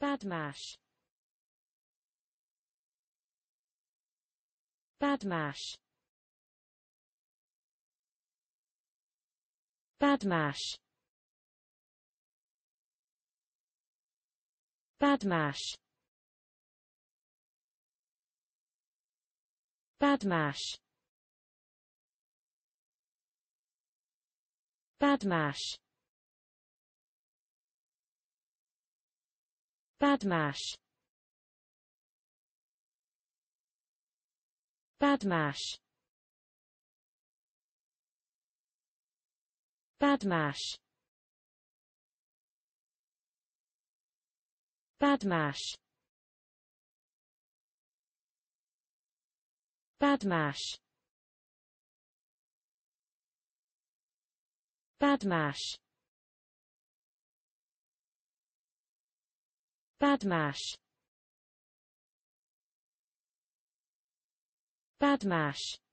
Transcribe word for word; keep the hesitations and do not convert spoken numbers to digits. Badmash. Badmash. Badmash. Badmash. Badmash. Badmash. Badmash. Badmash. Badmash. Badmash. Badmash. Badmash. Badmash. Badmash.